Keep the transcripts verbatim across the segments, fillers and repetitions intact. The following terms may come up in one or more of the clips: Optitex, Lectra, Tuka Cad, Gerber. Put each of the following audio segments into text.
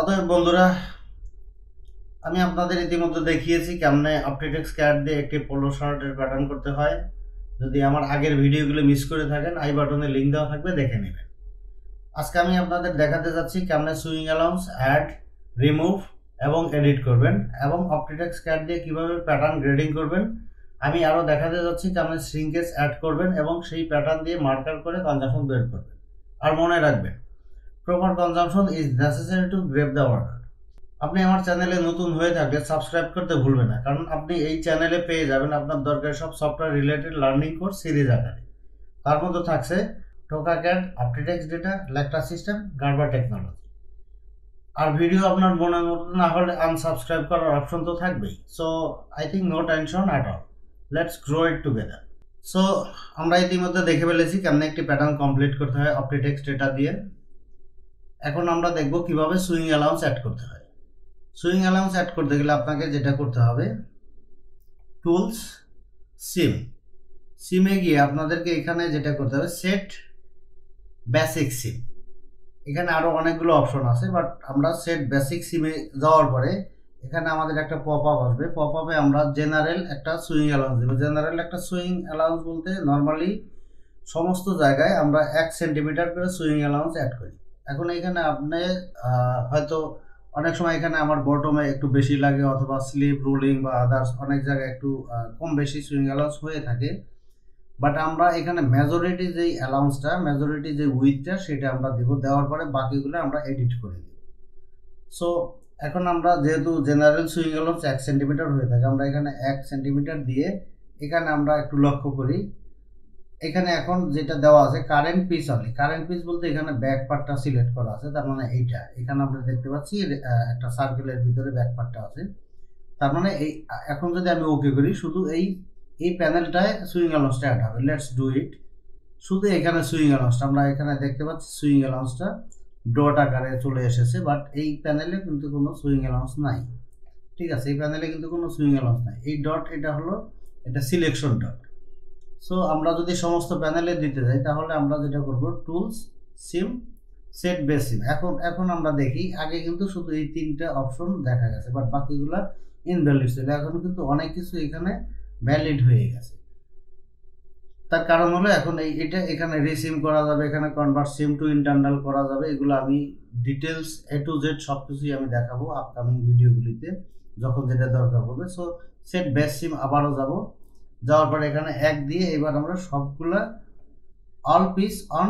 অতএব বন্ধুরা আমি আপনাদের ইতিমধ্যে দেখিয়েছি কেমনে Optitex ক্যাড দিয়ে একটি পোলো শার্টের প্যাটার্ন করতে হয়। যদি আমার আগের ভিডিওগুলো মিস করে থাকেন আই বাটনে লিংক দেওয়া থাকবে, দেখে নেবেন। আজকে আমি আপনাদের দেখাতে যাচ্ছি কেমনে সুইং অ্যালাউন্স, অ্যাড, রিমুভ এবং এডিট করবেন, এবং Optitex ক্যাড দিয়ে কিভাবে প্যাটার্ন গ্রেডিং করবেন। আমি আরও দেখাতে যাচ্ছি কেমনে শ্রিঙ্কেজ অ্যাড করবেন এবং সেই প্যাটার্ন দিয়ে মার্কার করে কনজাম্পশন বের করবেন। আর মনে রাখবেন, proper consumption is necessary to grab the order. আপনি আমার চ্যানেলে নতুন হয়ে থাকলে সাবস্ক্রাইব করতে ভুলবেন না, কারণ আপনি এই চ্যানেলে পেয়ে যাবেন আপনার দরকার সব software related learning course series আকারে। তার মধ্যে থাকছে Tuka Cad, Optitex data, Lectra system, Gerber technology. আর ভিডিও আপনার মনের মতো না হলে আনসাবস্ক্রাইব করার অপশন তো থাকবেই। So I think no tension at all, let's grow it together. So আমরা ইতিমধ্যে দেখে ফেলেছি কেমন একটি প্যাটার্ন কমপ্লিট করতে হয় Optitex ডেটা দিয়ে। এখন আমরা দেখব কিভাবে সুইং অ্যালাউন্স অ্যাড করতে হয়। সুইং অ্যালাউন্স অ্যাড করতে গেলে আপনাকে যেটা করতে হবে, টুলস, সিম, সিমে গিয়ে আপনাদেরকে এখানে যেটা করতে হবে সেট বেসিক সিম। এখানে আরও অনেকগুলো অপশন আছে, বাট আমরা সেট বেসিক সিমে যাওয়ার পরে এখানে আমাদের একটা পপ আপ আসবে। পপ আপে আমরা জেনারেল একটা সুইং অ্যালাউন্স দেবো। জেনারেল একটা সুইং অ্যালাউন্স বলতে নর্মালি সমস্ত জায়গায় আমরা এক সেন্টিমিটার করে সুইং অ্যালাউন্স অ্যাড করি। এখন এখানে আপনি হয়তো অনেক সময় এখানে আমার বটমে একটু বেশি লাগে, অথবা স্লিপ, রোলিং বা আদার্স অনেক জায়গায় একটু কম বেশি সুইং অ্যালাউন্স হয়ে থাকে, বাট আমরা এখানে মেজরিটি যেই অ্যালাউন্সটা, মেজরিটি যে উইথটা সেটা আমরা দেবো। দেওয়ার পরে বাকিগুলো আমরা এডিট করে দেব। সো এখন আমরা যেহেতু জেনারেল সুইং অ্যালাউন্স এক সেন্টিমিটার হয়ে থাকে, আমরা এখানে এক সেন্টিমিটার দিয়ে এখানে আমরা একটু লক্ষ্য করি। এখানে এখন যেটা দেওয়া আছে current piece only. Current piece বলতে এখানে ব্যাক পার্টটা সিলেক্ট করা আছে, তার মানে এইটা এখানে আমরা দেখতে পাচ্ছি একটা সার্কেলের ভিতরে ব্যাক পার্টটা আছে। তার মানে এই এখন যদি আমি ওকে করি, শুধু এই এই প্যানেলটায় সুইং অ্যালাউন্সটা অ্যাড হবে। Let's do it. শুধু এখানে সুইং অ্যালাউন্সটা আমরা এখানে দেখতে পাচ্ছি সুইং অ্যালাউন্সটা ডট আকারে চলে এসেছে, বাট এই প্যানেলে কিন্তু কোনো সুইং অ্যালাউন্স নাই। ঠিক আছে, এই প্যানেলে কিন্তু কোনো সুইং অ্যালাউন্স নাই। এই ডট, এটা হলো এটা সিলেকশন ডট। সো আমরা যদি সমস্ত প্যানেলে দিতে যাই তাহলে আমরা যেটা করব, tools, seam, set base seam. এখন এখন আমরা দেখি, আগে কিন্তু শুধু এই তিনটা অপশন দেখা গেছে, বাট বাকিগুলো ইনভ্যালিড ছিল। এখন কিন্তু অনেক কিছু এখানে ভ্যালিড হয়ে গেছে। তার কারণ হলো এখন এই এটা এখানে রিসিম করা যাবে, এখানে কনভার্ট সিম টু ইন্টারনাল করা যাবে। এগুলো আমি ডিটেলস এ টু জেড সব কিছুই আমি দেখাবো আপকামিং ভিডিওগুলিতে যখন যেটা দরকার হবে। সো সেট বেস সিম আবারও যাব, যাওয়ার পরে এখানে এক দিয়ে এবার আমরা সবগুলা all piece on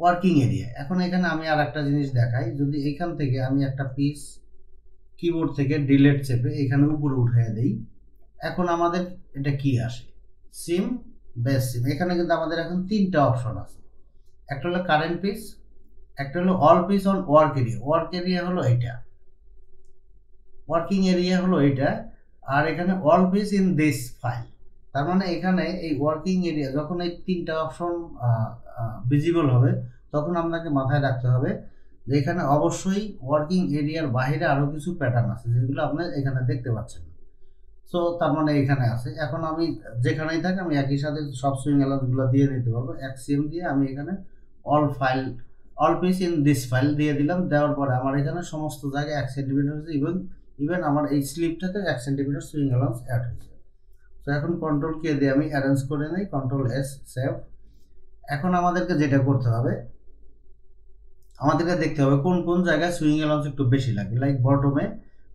working area. এখন এখানে আমি আর একটা জিনিস দেখাই, যদি এখান থেকে আমি একটা পিস কিবোর্ড থেকে ডিলেট চেপে এখানে উপরে উঠিয়ে দেই, এখন আমাদের এটা কি আসে, সিম, বেস সিম। এখানে কিন্তু আমাদের এখন তিনটা অপশন আছে, একটা হলো কারেন্ট পিস, একটা হলো all piece on work area. Work area হলো এটা, ওয়ার্কিং এরিয়া হলো এটা, আর এখানে all piece in this file. তার মানে এখানে এই ওয়ার্কিং এরিয়া যখন এই তিনটা অপশন ভিজিবল হবে তখন আপনাকে মাথায় রাখতে হবে যে এখানে অবশ্যই ওয়ার্কিং এরিয়ার বাইরে আরও কিছু প্যাটার্ন আছে যেগুলো আপনি এখানে দেখতে পাচ্ছেন। সো তার মানে এখানে আছে। এখন আমি যেখানেই থাকি আমি একই সাথে সব সুইং অ্যালাউন্সগুলো দিয়ে দিতে পারবো। এক সিএম দিয়ে আমি এখানে all file, all piece in this file দিয়ে দিলাম। দেওয়ার পরে আমার এখানে সমস্ত জায়গায় এক সেন্টিমিটার হয়েছে, ইভেন ইভেন আমার এই স্লিপটাতে এক সেন্টিমিটার সুইং অ্যালাউন্স অ্যাড হয়েছে। তো এখন কন্ট্রোল কে দিয়ে আমি অ্যারেঞ্জ করে নিই, কন্ট্রোল এস, সেভ। এখন আমাদেরকে যেটা করতে হবে, আমাদেরকে দেখতে হবে কোন কোন জায়গায় সুইং অ্যালাউন্স একটু বেশি লাগবে। লাইক বটমে,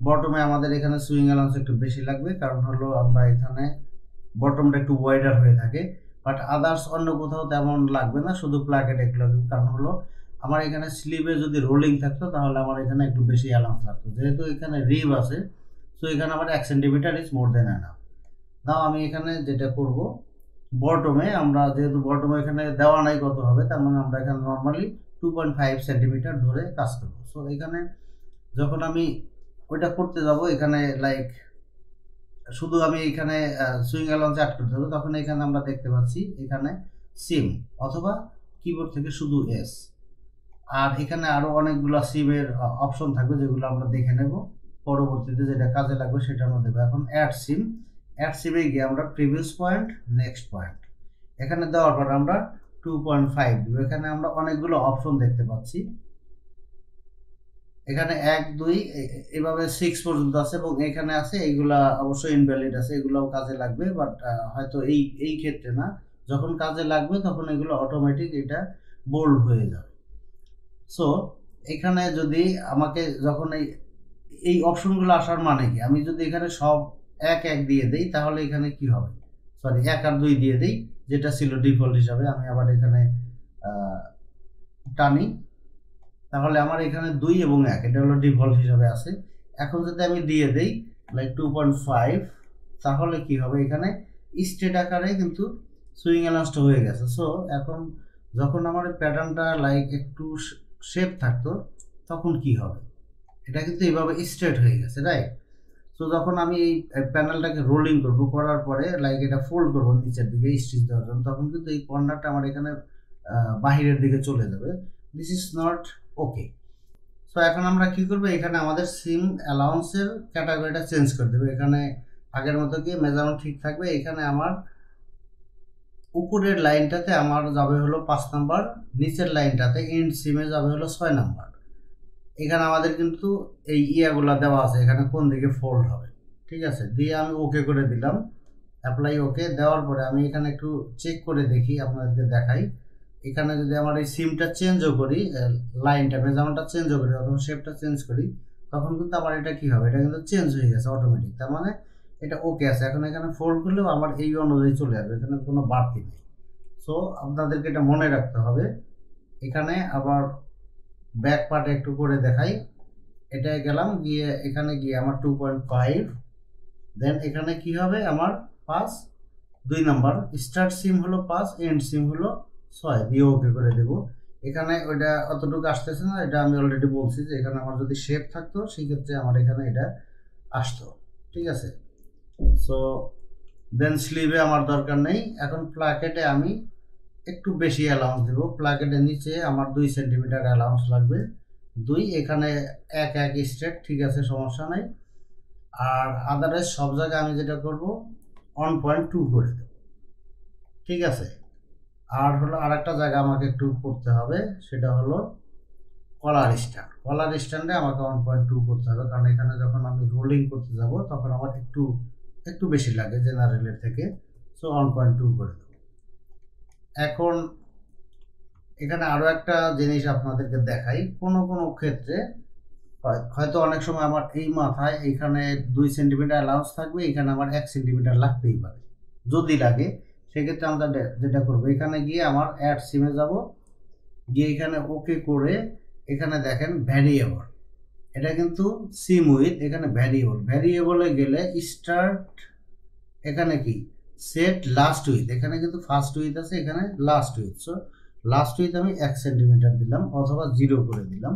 বটমে আমাদের এখানে সুইং অ্যালাউন্স একটু বেশি লাগবে, কারণ হলো আমরা এখানে বটমটা একটু ওয়াইডার হয়ে থাকে, বাট আদার্স অন্য কোথাও তেমন লাগবে না, শুধু প্লাকেট একটু লাগবে। কারণ হলো আমার এখানে স্লিভে যদি রোলিং থাকতো তাহলে আমার এখানে একটু বেশি অ্যালাউন্স লাগতো। যেহেতু এখানে রিব আছে, সো এখানে আমার এক centimetre is more than enough. Now আমি এখানে যেটা করব, বটমে আমরা যেহেতু বটমে এখানে দেওয়া নাই কত হবে, তার মানে আমরা এখানে normally two point five centimetre ধরে কাজ করবো। সো এখানে যখন আমি ওইটা করতে যাব, এখানে লাইক শুধু আমি এখানে সুইং অ্যালাউন্স অ্যাড করতে হবে, তখন এখানে আমরা দেখতে পাচ্ছি এখানে সিম অথবা কিবোর্ড থেকে শুধু এস। আর এখানে আরও অনেকগুলো সিমের অপশন থাকবে যেগুলো আমরা দেখে নেব পরবর্তীতে, যেটা কাজে লাগবে সেটা আমরা দেবো। এখন অ্যাড সিম, অ্যাড সিমে গিয়ে আমরা প্রিভিয়াস পয়েন্ট, নেক্সট পয়েন্ট এখানে দেওয়ার পর আমরা টু পয়েন্ট ফাইভ দিব। এখানে আমরা অনেকগুলো অপশন দেখতে পাচ্ছি, এখানে এক দুই এইভাবে সিক্স পর্যন্ত আছে এবং এখানে আছে এইগুলা অবশ্যই ইনভ্যালিড আছে, এগুলাও কাজে লাগবে বাট হয়তো এই এই ক্ষেত্রে না, যখন কাজে লাগবে তখন এগুলো অটোমেটিক এটা বোল্ড হয়ে যাবে। সো এখানে যদি আমাকে যখন এই এই অপশনগুলো আসার মানে কি, আমি যদি এখানে সব এক এক দিয়ে দিই তাহলে এখানে কি হবে, সরি এক আর দুই দিয়ে দিই যেটা ছিল ডিফল্ট হিসাবে, আমি আবার এখানে টানি তাহলে আমার এখানে দুই এবং এক, এটা হলো ডিফল্ট হিসাবে আছে। এখন যদি আমি দিয়ে দিই লাইক টু পয়েন্ট ফাইভ তাহলে কি হবে, এখানে স্ট্রেট আকারে কিন্তু সুইং অ্যালাউন্সটা হয়ে গেছে। সো এখন যখন আমার প্যাটার্নটা লাইক একটু শেপ থাকতো তখন কি হবে, এটা কিন্তু এইভাবে স্ট্রেট হয়ে গেছে রাইট। সো যখন আমি এই প্যানেলটাকে রোলিং করব, করার পরে লাইক এটা ফোল্ড করবো নিচের দিকে স্টিচ দেওয়ার জন্য, তখন কিন্তু এই কর্নারটা আমার এখানে বাহিরের দিকে চলে যাবে। This is not okay. So এখন আমরা কি করবো, এখানে আমাদের সিম অ্যালাউন্সের ক্যাটাগরিটা চেঞ্জ করে দেবো। এখানে আগের মতো কি মেজারমেন্ট ঠিক থাকবে, এখানে আমার উপরের লাইনটাতে আমার যাবে হলো পাঁচ নাম্বার, নিচের লাইনটাতে এন্ড সিমে যাবে হলো ছয় নাম্বার। এখানে আমাদের কিন্তু এই ইয়াগুলো দেওয়া আছে এখানে কোন দিকে ফোল্ড হবে, ঠিক আছে, দিয়ে আমি ওকে করে দিলাম, অ্যাপ্লাই ওকে দেওয়ার পরে আমি এখানে একটু চেক করে দেখি, আপনাদেরকে দেখাই। এখানে যদি আমার এই সিমটা চেঞ্জও করি, লাইনটা মেজারমেন্টটা চেঞ্জও করি অথবা শেপটা চেঞ্জ করি, তখন কিন্তু আমার এটা কি হবে, এটা কিন্তু চেঞ্জ হয়ে গেছে অটোমেটিক, তার মানে এটা ওকে আছে। এখন এখানে ফোল্ড করলেও আমার এই অনুযায়ী চলে আসবে, এখানে কোনো বাড়তি নেই। সো আপনাদেরকে এটা মনে রাখতে হবে। এখানে আবার ব্যাক পার্টে একটু করে দেখাই, এটা গেলাম গিয়ে এখানে গিয়ে আমার টু পয়েন্ট ফাইভ, দেন এখানে কি হবে আমার পাঁচ দুই নাম্বার, স্টার্ট সিম হলো পাঁচ এন্ড সিম হলো ছয়, দিয়ে ওকে করে দেবো। এখানে ওইটা অতটুকু আসতেছে না, এটা আমি অলরেডি বলছি যে এখানে আমার যদি শেপ থাকতো সেক্ষেত্রে আমার এখানে এটা আসতো, ঠিক আছে। সো দেন স্লিভে আমার দরকার নেই। এখন প্লাকেটে আমি একটু বেশি অ্যালাউন্স দেবো, প্লাকেটের নিচে আমার দুই সেন্টিমিটার অ্যালাউন্স লাগবে, দুই এখানে এক এক স্ট্রেট, ঠিক আছে সমস্যা নেই। আর আদারওয়াইজ সব জায়গায় আমি যেটা করব ওয়ান পয়েন্ট টু করে দেবো, ঠিক আছে। আর হলো আর একটা জায়গা আমাকে একটু করতে হবে, সেটা হলো কলার স্ট্যান্ড, কলার স্ট্যান্ডে আমাকে ওয়ান পয়েন্ট টু করতে হবে, কারণ এখানে যখন আমি রোলিং করতে যাব তখন আমার একটু একটু বেশি লাগে জেনারেলের থেকে। সো ওয়ান পয়েন্ট টু করে দেবো। এখন এখানে আরও একটা জিনিস আপনাদেরকে দেখাই, কোনো কোনো ক্ষেত্রে হয়তো অনেক সময় আমার এই মাথায় এখানে দুই সেন্টিমিটার অ্যালাউন্স থাকবে, এখানে আমার এক সেন্টিমিটার লাগতেই পারে, যদি লাগে সেক্ষেত্রে আমরা যেটা করবো, এখানে গিয়ে আমার অ্যাড সিমে যাব, গিয়ে এখানে ওকে করে এখানে দেখেন ভ্যারিয়েবল, এটা কিন্তু সিম উইথ, এখানে ভ্যারিয়েবল, ভ্যারিয়েবলে গেলে স্টার্ট, এখানে কি সেট লাস্ট উইথ, এখানে কিন্তু ফার্স্ট উইথ আছে এখানে last width. So last width আমি এক সেন্টিমিটার দিলাম অথবা জিরো করে দিলাম,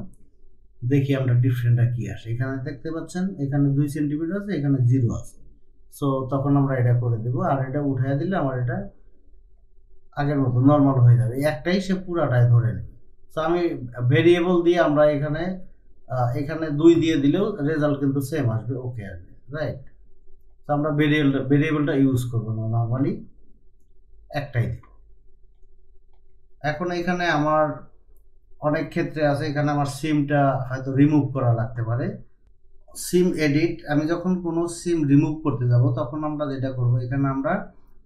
দেখি আমরা ডিফারেন্টটা কী আসে। এখানে দেখতে পাচ্ছেন এখানে দুই সেন্টিমিটার আছে, এখানে জিরো আছে। সো তখন আমরা এটা করে দেবো, আর এটা উঠাইয়া দিলে আমার এটা আগের মতো নর্মাল হয়ে যাবে, একটাই সে পুরাটাই ধরে নেবে। সো আমি ভেরিয়েবল দিয়ে আমরা এখানে এখানে দুই দিয়ে দিলেও রেজাল্ট কিন্তু সেম আসবে, ওকে আসবে রাইট। তো আমরা ভেরিয়েবলটা ভেরিয়েবলটা ইউজ করবো না, নর্মালি একটাই দেব। এখন এখানে আমার অনেক ক্ষেত্রে আছে, এখানে আমার সিমটা হয়তো রিমুভ করা লাগতে পারে। সিম এডিট, আমি যখন কোনো সিম রিমুভ করতে যাব তখন আমরা যেটা করব, এখানে আমরা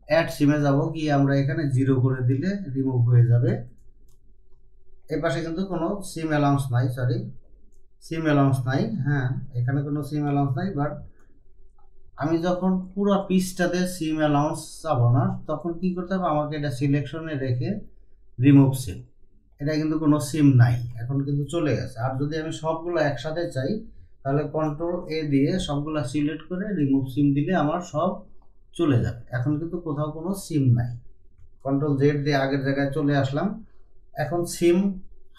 অ্যাড সিমে যাব, গিয়ে আমরা এখানে জিরো করে দিলে রিমুভ হয়ে যাবে। এর পাশে কিন্তু কোনো সিম অ্যালাউন্স নাই, সরি সিম অ্যালাউন্স নাই, হ্যাঁ এখানে কোনো সিম অ্যালাউন্স নাই। বাট আমি যখন পুরো পিসটাতে সিম অ্যালাউন্স চাবো না, তখন কি করতে হবে, আমাকে এটা সিলেকশনে রেখে রিমুভ সিম, এটা কিন্তু কোনো সিম নাই এখন কিন্তু চলে গেছে। আর যদি আমি সবগুলো একসাথে চাই তাহলে কন্ট্রোল এ দিয়ে সবগুলো সিলেক্ট করে রিমুভ সিম দিলে আমার সব চলে যাবে, এখন কিন্তু কোথাও কোনো সিম নাই। কন্ট্রোল জেড দিয়ে আগের জায়গায় চলে আসলাম। এখন সিম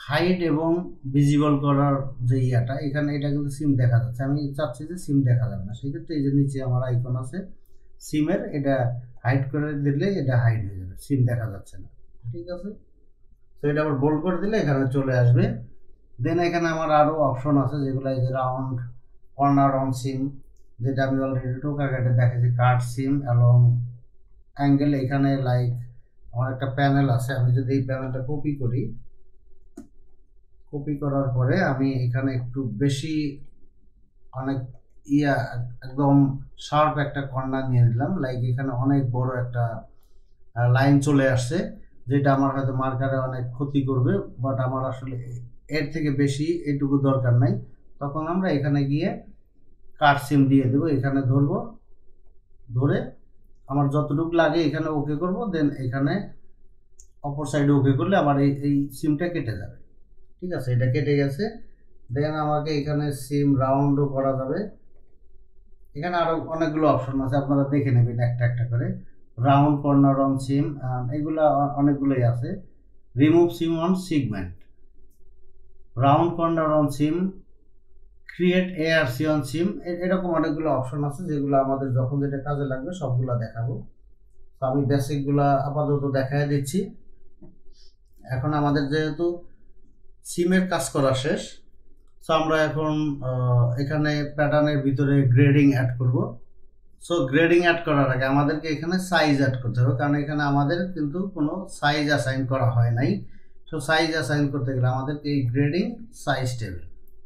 হাইড এবং ভিজিবল করার যে ইয়াটা, এখানে এটা কিন্তু সিম দেখা যাচ্ছে, আমি চাচ্ছি যে সিম দেখা যাবে না, সেক্ষেত্রে এই যে নিচে আমার আইকন আছে সিমের, এটা হাইড করে দিলে এটা হাইড হয়ে যাবে, সিম দেখা যাচ্ছে না, ঠিক আছে। তো এটা আবার বোল্ড করে দিলে এখানে চলে আসবে। দেন এখানে আমার আরও অপশন আছে যেগুলো, এই যে রাউন্ড কর্নার অন সিম, যেটা আমি অলরেডি টোকা ক্যাডে দেখেছি, কাট সিম অ্যালং অ্যাঙ্গেল। এখানে লাইক আমার একটা প্যানেল আছে, আমি যদি এই প্যানেলটা কপি করি, কপি করার পরে আমি এখানে একটু বেশি অনেক ইয়া একদম শার্প একটা কর্নার নিয়ে নিলাম, লাইক এখানে অনেক বড় একটা লাইন চলে আসছে যেটা আমার হয়তো মার্কারে অনেক ক্ষতি করবে, বাট আমার আসলে এর থেকে বেশি এটুকু দরকার নাই। তখন আমরা এখানে গিয়ে কাটসিম দিয়ে দেবো, এখানে ধরবো, ধরে আমার যতটুকু লাগে এখানে ওকে করব, দেন এখানে অপর সাইডে ওকে করলে আমার এই এই সিমটা কেটে যাবে। ঠিক আছে, এটা কেটে গেছে। দেন আমাকে এখানে সিম রাউন্ডও করা যাবে, এখানে আরও অনেকগুলো অপশন আছে, আপনারা দেখে নেবেন একটা একটা করে। রাউন্ড, কর্নার অন সিম, এগুলো অনেকগুলোই আছে। Remove seam on segment, round corner on seam, create ARC on seam, এরকম অনেকগুলো অপশন আছে যেগুলো আমাদের যখন যেটা কাজে লাগবে সবগুলো দেখাবো। তো আমি বেসিকগুলো আপাতত দেখাই দিচ্ছি। এখন আমাদের যেহেতু সিমের কাজ করা শেষ, সো আমরা এখন এখানে প্যাটার্নের ভিতরে গ্রেডিং অ্যাড করব। সো গ্রেডিং অ্যাড করার আগে আমাদেরকে এখানে সাইজ অ্যাড করতে হবে, কারণ এখানে আমাদের কিন্তু কোনো সাইজ অ্যাসাইন করা হয় নাই। সো সাইজ অ্যাসাইন করতে গেলে আমাদেরকে এই গ্রেডিং সাইজ টেবিল,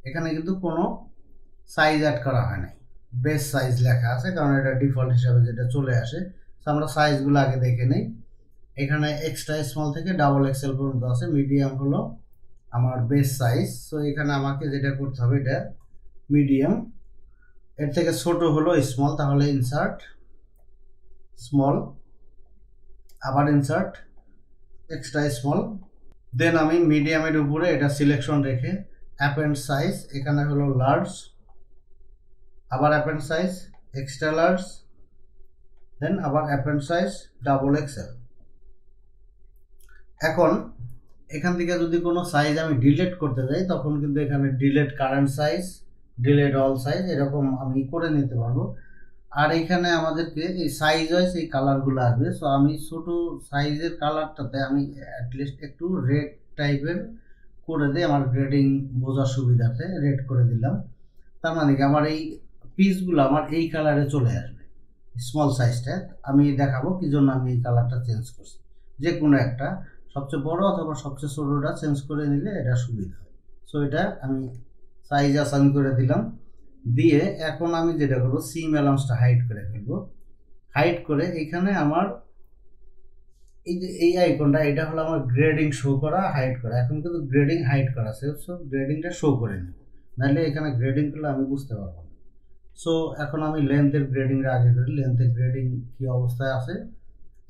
এখানে কিন্তু কোনো সাইজ অ্যাড করা হয় নাই, বেস সাইজ লেখা আছে কারণ এটা ডিফল্ট হিসাবে যেটা চলে আসে। সো আমরা সাইজগুলো আগে দেখে নিই। এখানে এক্সট্রা স্মল থেকে ডাবল এক্সেল পর্যন্ত আছে, মিডিয়াম হলো আমার বেস সাইজ। সো এখানে আমাকে যেটা করতে হবে এটা মিডিয়াম, এর থেকে ছোট হলো স্মল, তাহলে ইনসার্ট স্মল, আবার ইনসার্ট এক্সট্রা স্মল। দেন আমি মিডিয়ামের উপরে এটা সিলেকশন রেখে অ্যাপেন্ড সাইজ, এখানে হলো লার্জ, আবার append size, extra large, then আবার অ্যাপেন্ড সাইজ ডাবল এক্সেল। এখন এখান থেকে যদি কোনো সাইজ আমি ডিলেট করতে যাই, তখন কিন্তু এখানে delete current size, delete all size, এরকম আমি করে নিতে পারবো। আর এখানে আমাদেরকে এই সাইজ হয় সেই কালারগুলো আসবে। সো আমি ছোটো সাইজের কালারটাতে আমি অ্যাটলিস্ট একটু রেড টাইপের করে দিই, আমার গ্রেডিং বোঝার সুবিধাতে রেড করে দিলাম। তার মানে কি আমার এই পিসগুলো আমার এই কালারে চলে আসবে, স্মল সাইজটা। আমি দেখাবো কি জন্য আমি এই কালারটা চেঞ্জ করছি, যে কোনো একটা সবচেয়ে বড় অথবা সবচেয়ে ছোটোটা চেঞ্জ করে নিলে এটা সুবিধা হয়। সো এটা আমি সাইজ আসান করে দিলাম। দিয়ে এখন আমি যেটা করবো, সিম অ্যালাউন্সটা হাইড করে ফেলবো। হাইড করে এখানে আমার এই যে এই আইকনটা, এটা হলো আমার গ্রেডিং শো করা, হাইড করা। এখন কিন্তু গ্রেডিং হাইড করা আছে, সো গ্রেডিংটা শো করে নেব, নাহলে এখানে গ্রেডিং করলে আমি বুঝতে পারবো না। সো এখন আমি লেন্থের গ্রেডিংটা আগে করি। লেন্থের গ্রেডিং কী অবস্থায় আছে,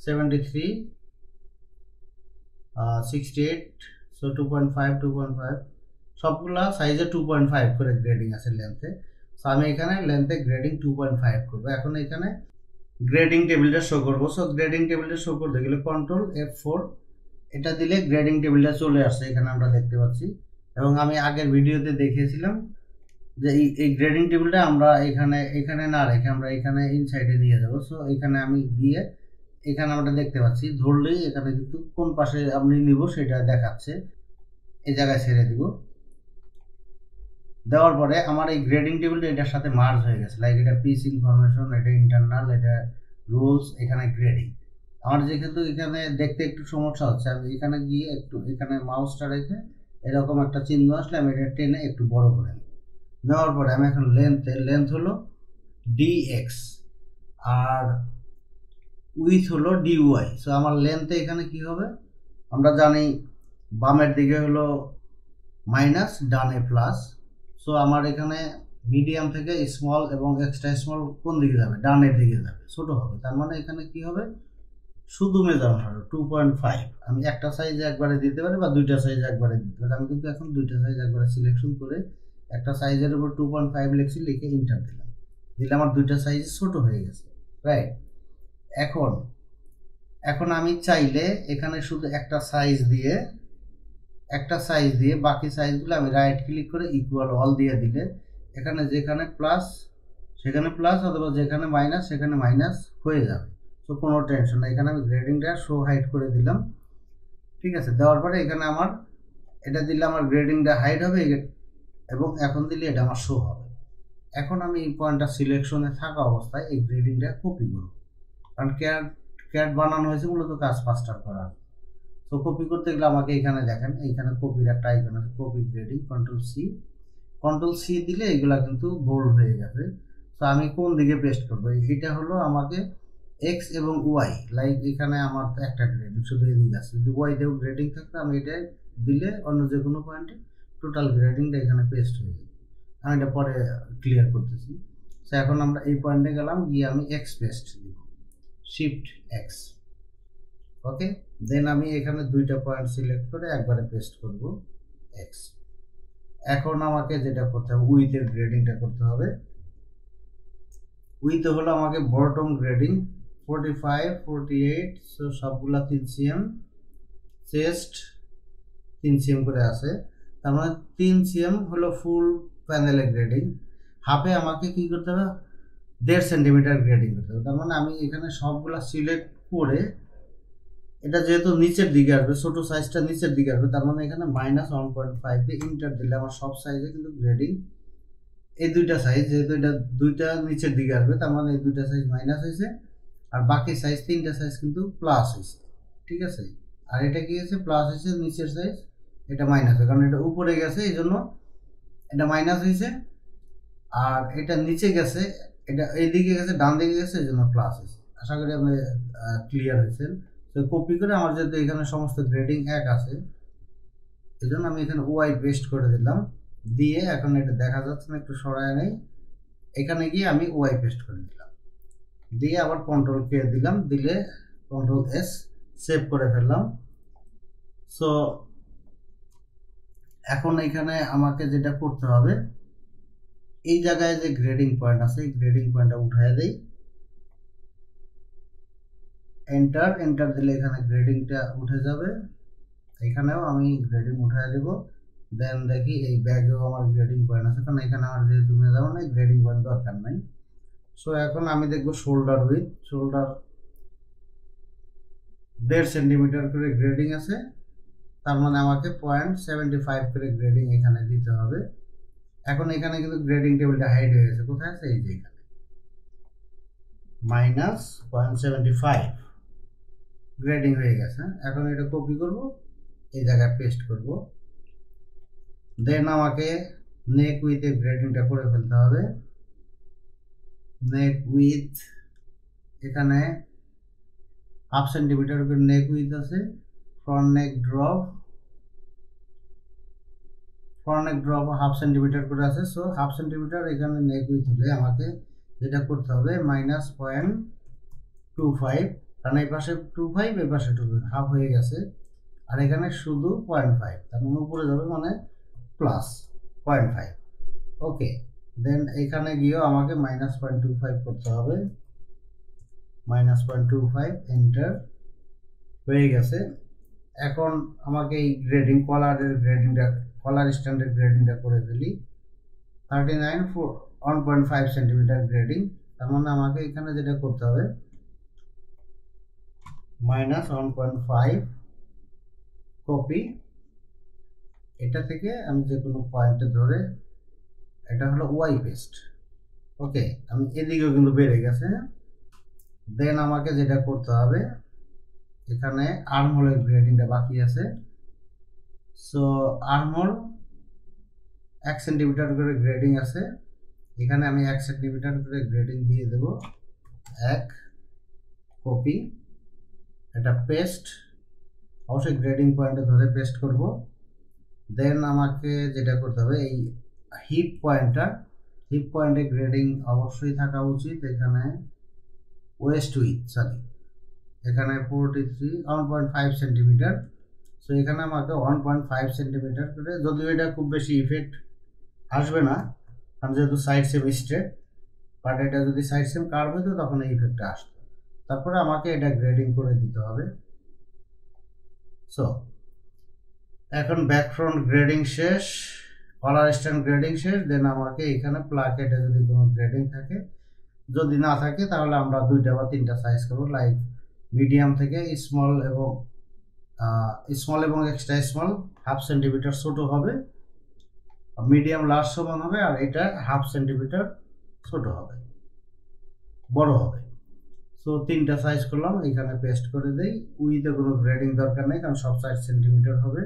seventy three sixty eight so two point five two point five সবগুলা সাইজে টু পয়েন্ট ফাইভ করে গ্রেডিং আছে লেন্থে। সো আমি এখানে লেন্থে গ্রেডিং টু পয়েন্ট ফাইভ করবো। এখন এখানে গ্রেডিং টেবিলটা শো করবো। সো গ্রেডিং টেবিলটা শো করতে গেলে কন্ট্রোল এফ ফোর, এটা দিলে গ্রেডিং টেবিলটা চলে আসছে, এখানে আমরা দেখতে পাচ্ছি। এবং আমি আগের ভিডিওতে দেখিয়েছিলাম যে এই গ্রেডিং টেবিলটা আমরা এখানে এখানে না রেখে আমরা এখানে ইনসাইডে নিয়ে যাবো। সো এখানে আমি গিয়ে এখানে আমরা দেখতে পাচ্ছি, ধরলেই এখানে কিন্তু কোন পাশে আপনি নিব সেটা দেখাচ্ছে। এই জায়গায় ছেড়ে দিব, দেওয়ার পরে আমার এই গ্রেডিং টেবিলটা এটার সাথে মার্জ হয়ে গেছে। লাইক এটা পিস ইনফরমেশন, এটা ইন্টারনাল, এটা রুলস, এখানে গ্রেডিং। আমার যেহেতু এখানে দেখতে একটু সমস্যা হচ্ছে, আমি এখানে গিয়ে একটু এখানে মাউসটা রেখে এরকম একটা চিহ্ন আসলে আমি এটা টেনে একটু বড় করে নেব। নেওয়ার পরে আমি এখন লেন্থে, লেন্থ হলো ডিএক্স আর উইথ হলো ডিওয়াই। সো আমার লেন্থে এখানে কি হবে, আমরা জানি বামের দিকে হলো মাইনাস, ডানে প্লাস। সো আমার এখানে মিডিয়াম থেকে স্মল এবং এক্সট্রা স্মল কোন দিকে যাবে, ডানের দিকে যাবে, ছোটো হবে। তার মানে এখানে কি হবে, শুধু মেজার হবে টু পয়েন্ট ফাইভ। আমি একটা সাইজ একবারে দিতে পারি বা দুইটা সাইজ একবারে দিতে পারি। আমি কিন্তু এখন দুইটা সাইজ একবারে সিলেকশন করে একটা সাইজের উপর টু পয়েন্ট ফাইভ লিখছি, লিখে ইন্টার দিলাম, দিলে আমার দুইটা সাইজ ছোটো হয়ে গেছে, রাইট। এখন এখন আমি চাইলে এখানে শুধু একটা সাইজ দিয়ে একটা সাইজ দিয়ে বাকি সাইজগুলো আমি রাইট ক্লিক করে ইকুয়াল অল দিয়ে দিলে এখানে যেখানে প্লাস সেখানে প্লাস, অথবা যেখানে মাইনাস সেখানে মাইনাস হয়ে যাবে। তো কোনো টেনশন না। এখানে আমি গ্রেডিংটা শো হাইড করে দিলাম, ঠিক আছে। দেওয়ার পরে এখানে আমার এটা দিলে আমার গ্রেডিংটা হাইড হবে এবং এখন দিলে এটা আমার শো হবে। এখন আমি এই পয়েন্টটা সিলেকশনে থাকা অবস্থায় এই গ্রেডিংটা কপি করব, কারণ ক্যাড ক্যাড বানানো হয়েছে মূলত কাজ ফাস্টার করার। তো কপি করতে গেলে আমাকে এখানে দেখেন এখানে কপির একটা আইকন আছে copy grading control C control C দিলে এগুলা কিন্তু বোল্ড হয়ে যাবে। তো আমি কোন দিকে পেস্ট করব, এটা হলো আমাকে x এবং y লাইক এখানে আমার একটা গ্রেডিং শুধু এদিকে আছে, যদি y দেও গ্রেডিং থাকতো আমি এটা দিলে অন্য যে কোনো পয়েন্টে টোটাল গ্রেডিংটা এখানে পেস্ট হয়ে যাবে। আমি এটা পরে ক্লিয়ার করতেছি। তো এখন আমরা এই পয়েন্টে গেলাম, গিয়ে আমি x পেস্ট দিব শিফট x, ওকে দেন আমি এখানে দুইটা পয়েন্ট সিলেক্ট করে একবারে পেস্ট করব x। এখন আমাকে যেটা করতে হবে উইথ এর গ্রেডিংটা করতে হবে, উইথ হলো আমাকে bottom grading forty five forty eight so সবগুলা তিন সিএম, চেস্ট তিন সিএম করে আছে, তার মানে তিন সিএম হলো ফুল প্যানেলের গ্রেডিং, হাফে আমাকে কী করতে হবে দেড় সেন্টিমিটার গ্রেডিং করতে হবে। তার মানে আমি এখানে সবগুলা সিলেক্ট করে এটা যেহেতু নিচের দিকে আসবে ছোটো সাইজটা নিচের দিকে আসবে, তার মানে এখানে মাইনাস ওয়ান পয়েন্ট ফাইভ দিয়ে ইন্টার দিলে আমার সব সাইজে কিন্তু গ্রেডিং এই দুইটা সাইজ যেহেতু এটা দুইটা নিচের দিকে আসবে তার মানে এই দুইটা সাইজ মাইনাস হয়েছে আর বাকি সাইজ তিনটা সাইজ কিন্তু প্লাস হয়েছে, ঠিক আছে। আর এটা কি হয়েছে প্লাস হয়েছে নিচের সাইজ, এটা মাইনাস হয় কারণ এটা উপরে গেছে এই জন্য এটা মাইনাস হয়েছে, আর এটা নিচে গেছে এটা এই দিকে গেছে ডান দিকে গেছে এই জন্য প্লাস হয়েছে। আশা করি আপনি ক্লিয়ার হয়েছেন। তো কপি করে আমার যেহেতু এখানে সমস্ত গ্রেডিং এক আছে এই জন্য আমি এখানে ওয়াই পেস্ট করে দিলাম, দিয়ে এখন এটা দেখা যাচ্ছে না একটু সরায় নেই, এখানে গিয়ে আমি ওয়াই পেস্ট করে দিলাম, দিয়ে আবার কন্ট্রোল কে দিলাম, দিলে কন্ট্রোল এস সেভ করে ফেললাম। সো এখন এখানে আমাকে যেটা করতে হবে এই জায়গায় যে গ্রেডিং পয়েন্ট আছে এই গ্রেডিং পয়েন্টটা উঠায় দেই, এন্টার এন্টার দিলে এখানে গ্রেডিংটা উঠে যাবে, এখানেও আমি গ্রেডিং উঠায় দেবো। দেন দেখি এই ব্যাগেও আমার গ্রেডিং পয়েন্ট আছে কারণ এখানে আমার যেহেতু নিয়ে যাবো না গ্রেডিং পয়েন্ট দরকার নাই। সো এখন আমি দেখবো শোল্ডার উইথ, শোল্ডার দেড় সেন্টিমিটার করে গ্রেডিং আছে তার মানে আমাকে পয়েন্ট সেভেন্টি ফাইভ করে গ্রেডিং এখানে দিতে হবে। এখন এখানে কিন্তু গ্রেডিং টেবিলটা হাইড হয়ে গেছে, কোথায় আছে এই যে এখানে minus point seventy five grading হয়ে গেছে। এখন এটা কপি করবো এই জায়গায় পেস্ট করবো, দেন আমাকে নেক উইথ এর গ্রেডিংটা করে ফেলতে হবে। নেক উইথ এখানে হাফ সেন্টিমিটার করে নেক উইথ আছে, front neck drop front neck drop half centimetre করে আছে। সো হাফ সেন্টিমিটার এখানে নেক উইথ হলে আমাকে যেটা করতে হবে মাইনাস পয়েন্ট টু ফাইভ কারণ এই পাশে টু ফাইভ এই পাশে টু ফাইভ হাফ হয়ে গেছে আর এখানে শুধু পয়েন্ট ফাইভ তার মানে উপরে যাবে মানে plus point five, okay. Then এখানে গিয়েও আমাকে মাইনাস পয়েন্ট টু ফাইভ করতে হবে, minus point two five enter হয়ে গেছে। এখন আমাকে এই গ্রেডিং কলারের গ্রেডিংটা কলার স্ট্যান্ডার্ড গ্রেডিংটা করে ফেলি thirty nine four one point five centimetre grading, তার মানে আমাকে এখানে যেটা করতে হবে minus one point five copy, এটা থেকে আমি যে কোনো পয়েন্টে ধরে এটা হলো ওয়াই পেস্ট, ওকে আমি এদিকেও কিন্তু বেড়ে গেছে। দেন আমাকে যেটা করতে হবে এখানে আর্মহোলের গ্রেডিংটা বাকি আছে, সো আর্মহোল এক সেন্টিমিটার করে গ্রেডিং আছে এখানে আমি এক সেন্টিমিটার করে গ্রেডিং দিয়ে দেব, এক কপি এটা পেস্ট অবশ্যই গ্রেডিং পয়েন্টে ধরে পেস্ট করব। দেন আমাকে যেটা করতে হবে এই হিপ পয়েন্টটা হিপ পয়েন্টে গ্রেডিং অবশ্যই থাকা উচিত, এখানে ওয়েস্ট উইথ সরি এখানে forty three one point five centimetre. So এখানে আমাকে ওয়ান পয়েন্ট ফাইভ সেন্টিমিটার করে, যদিও এটা খুব বেশি ইফেক্ট আসবে না কারণ যেহেতু সাইড সেম স্ট্রেট বাট এটা যদি সাইড সেম কার্ভ হতো তখন এই ইফেক্টটা আসতো, তারপরে আমাকে এটা গ্রেডিং করে দিতে হবে। সো এখন ব্যাক ফ্রন্ট গ্রেডিং শেষ, কলার স্ট্যান্ড গ্রেডিং শেষ। দেন আমাকে এখানে প্লাকেটে যদি কোনো গ্রেডিং থাকে, যদি না থাকে তাহলে আমরা দুইটা বা তিনটা সাইজ করব লাইক মিডিয়াম থেকে স্মল এবং স্মল এবং এক্সট্রা স্মল হাফ সেন্টিমিটার ছোটো হবে, মিডিয়াম লার্জ সমান হবে আর এটা হাফ সেন্টিমিটার ছোটো হবে বড় হবে। সো তিনটা সাইজ করলাম, এখানে পেস্ট করে দেই। উইথে কোনো গ্রেডিং দরকার নেই, কারণ সব সাইজ সেন্টিমিটার হবে।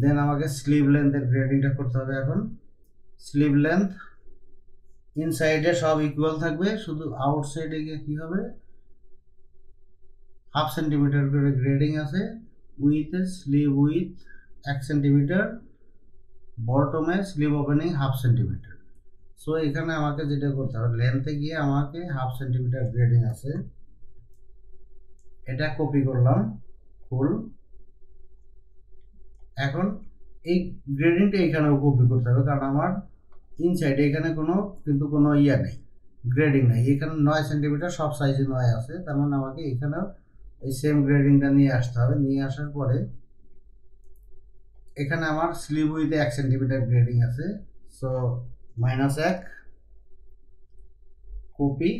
দেন আমাকে স্লিভ লেন্থের গ্রেডিংটা করতে হবে। এখন স্লিভ লেন্থ ইনসাইডে সব ইকুয়াল থাকবে, শুধু আউটসাইডে গিয়ে কী হবে, হাফ সেন্টিমিটার করে গ্রেডিং আছে। উইথে স্লিভ উইথ এক সেন্টিমিটার, বটমে sleeve opening half centimetre. So এখানে আমাকে যেটা করতে হবে, লেন্থে গিয়ে আমাকে হাফ সেন্টিমিটার গ্রেডিং আছে, এটা কপি করলাম ফুল। এখন এই গ্রেডিংটা এখানেও কপি করতে হবে, কারণ আমার ইনসাইডে এখানে কোনো কিন্তু কোনো ইয়া নেই, গ্রেডিং নেই। এখানে নয় সেন্টিমিটার সব সাইজে নয় আছে, তার মানে আমাকে এখানেও এই সেম গ্রেডিংটা নিয়ে আসতে হবে। নিয়ে আসার পরে এখানে আমার স্লিভ উইথে এক সেন্টিমিটার গ্রেডিং আছে, সো মাইনাস এক কপি,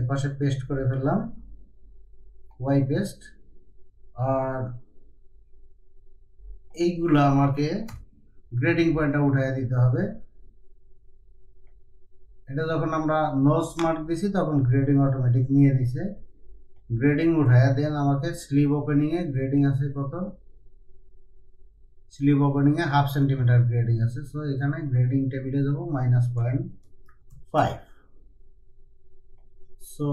এপাশে পেস্ট করে ফেললাম, ওয়াই পেস্ট। আর এইগুলো আমাকে গ্রেডিং পয়েন্টটা উঠাইয়া দিতে হবে। এটা যখন আমরা নোজ মার্ক দিছি তখন গ্রেডিং অটোমেটিক নিয়ে দিছে, গ্রেডিং উঠাইয়া। দেন আমাকে স্লিভ ওপেনিংয়ে গ্রেডিং আছে কত, স্লিভ ওপেনিংয়ে হাফ সেন্টিমিটার গ্রেডিং আছে। সো এখানে গ্রেডিং টেবিলে যাবো মাইনাস পয়েন্ট ফাইভ। সো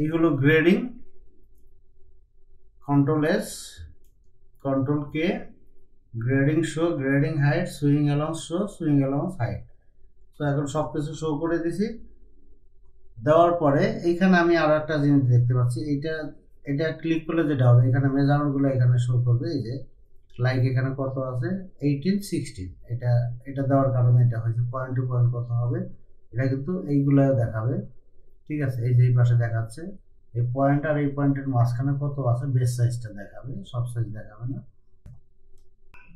এই হলো grading, control S control K, grading show, grading height, sewing allowance show, sewing allowance height. তো এখন সব কিছু শো করে দিছি। দেওয়ার পরে এইখানে আমি আরও একটা জিনিস দেখতে পাচ্ছি, এটা এটা ক্লিক করলে যেটা হবে, এখানে মেজারমেন্টগুলো এখানে শো করবে। এই যে লাইক এখানে কত আছে, এইটিন সিক্সটিন, এটা এটা দেওয়ার কারণে এটা হয়েছে। পয়েন্ট টু পয়েন্ট কত হবে এটা কিন্তু এইগুলো দেখাবে, ঠিক আছে। এই যে এই পাশে দেখাচ্ছে, এই পয়েন্ট আর এই পয়েন্টের মাঝখানে কত আছে বেস সাইজটা দেখাবে, সব সাইজ দেখাবে না।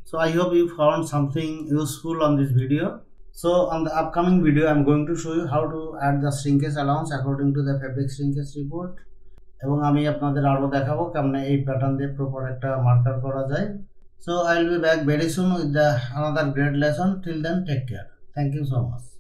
So I hope you found something useful on this video. So on the upcoming video I'm going to show you how to add the shrinkage allowance according to the fabric shrinkage report, এবং আমি আপনাদের আরো দেখাবো কেমনে এই pattern দিয়ে proper একটা marker করা যায়। So I'll be back very soon with the another great lesson. Till then, take care. Thank you so much.